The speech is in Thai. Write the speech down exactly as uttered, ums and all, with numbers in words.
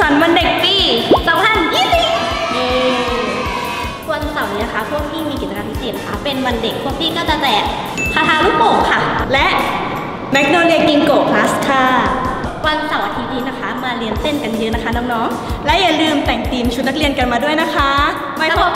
สรรค์วันเด็กปีสองพันยี่สิบเย้วันเสาร์นี้นะคะพวกพี่มีกิจกรรมพิเศษค่ะเป็นวันเด็กพวกพี่ก็จะแจกคาถาลูกโป่งค่ะและแมกโนเลียกิงโกพลัสค่ะวันเสาร์อาทิตย์นี้นะคะมาเรียนเต้นกันเยอะนะคะน้องๆและอย่าลืมแต่งธีมชุดนักเรียนกันมาด้วยนะคะไม่พบ